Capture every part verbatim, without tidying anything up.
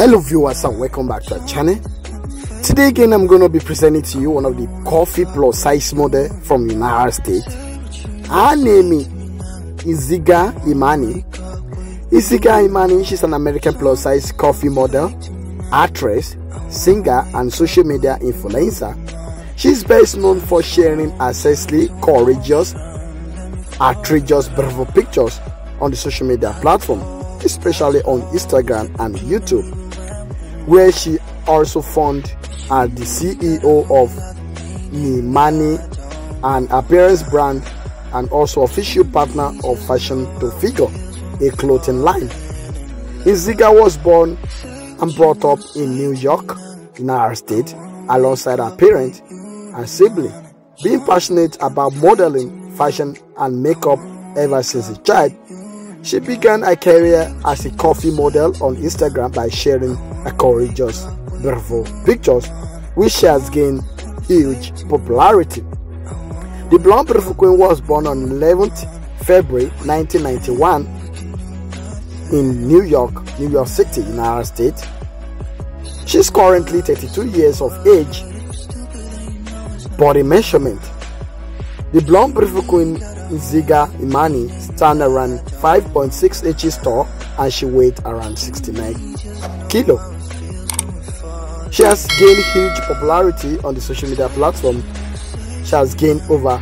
Hello viewers and welcome back to our channel. Today again I'm going to be presenting to you one of the coffee plus size model from United States. Her name is Nzinga Imani. Nzinga Imani, she's an American plus size coffee model, actress, singer and social media influencer. She's best known for sharing accessly courageous, outrageous, beautiful pictures on the social media platform, especially on Instagram and YouTube, where she also formed as the C E O of Imani, an appearance brand, and also official partner of Fashion to Figure, a clothing line. Nzinga was born and brought up in New York, United States, alongside her parents and siblings, being passionate about modeling, fashion, and makeup ever since a child. She began her career as a coffee model on Instagram by sharing her courageous, beautiful pictures, which she has gained huge popularity. The blonde beautiful queen was born on eleventh February nineteen ninety-one in New York, New York City, United States. She's currently thirty-two years of age. Body measurement. The blonde beautiful queen Nzinga Imani stands around five point six inches tall and she weighs around sixty-nine kilos. She has gained huge popularity on the social media platform. She has gained over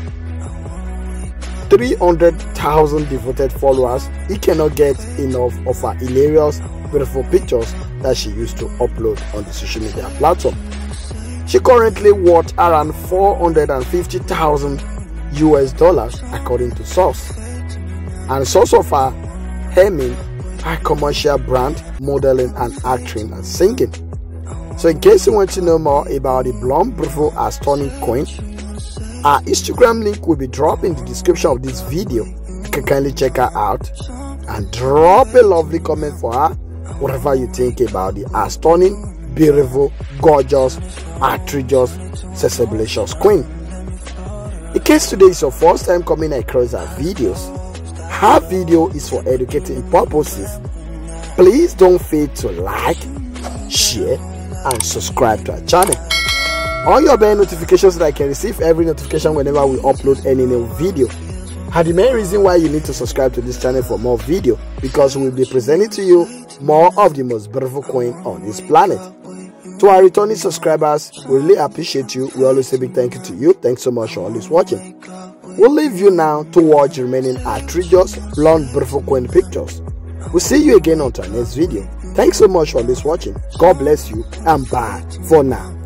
three hundred thousand devoted followers. You cannot get enough of her hilarious, beautiful pictures that she used to upload on the social media platform. She currently worth around four hundred fifty thousand U S dollars according to source, and source of her aiming her commercial brand, modeling and acting and singing. So in case you want to know more about the blonde, beautiful and stunning queen, our Instagram link will be dropped in the description of this video. You can kindly check her out and drop a lovely comment for her, whatever you think about the stunning, beautiful, gorgeous, outrageous, sensationalicious queen. In case today is your first time coming across our videos, our video is for educating purposes. Please don't fail to like, share, and subscribe to our channel. On your bell notifications so that I can receive every notification whenever we upload any new video. And the main reason why you need to subscribe to this channel for more video, because we will be presenting to you more of the most beautiful queen on this planet. To our returning subscribers, we really appreciate you. We always say big thank you to you. Thanks so much for always watching. We'll leave you now to watch the remaining outrageous, blonde, beautiful queen pictures. We'll see you again on our next video. Thanks so much for always watching. God bless you and bye for now.